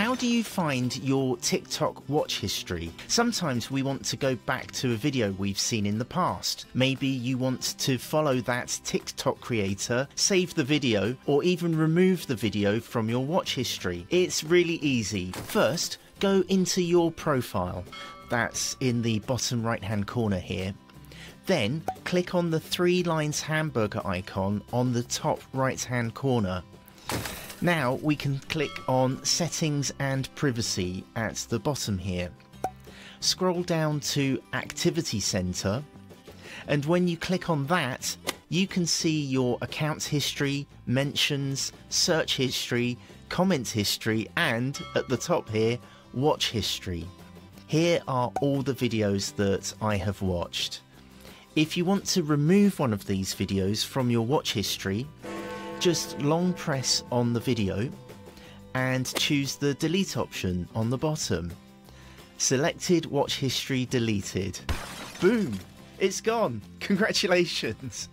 How do you find your TikTok watch history? Sometimes we want to go back to a video we've seen in the past. Maybe you want to follow that TikTok creator, save the video, or even remove the video from your watch history. It's really easy. First, go into your profile. That's in the bottom right-hand corner here. Then, click on the three lines hamburger icon on the top right-hand corner. Now we can click on Settings and Privacy at the bottom here. Scroll down to Activity Center, and when you click on that, you can see your account history, mentions, search history, comment history, and at the top here, watch history. Here are all the videos that I have watched. If you want to remove one of these videos from your watch history, just long press on the video and choose the delete option on the bottom. Selected watch history deleted. Boom! It's gone! Congratulations!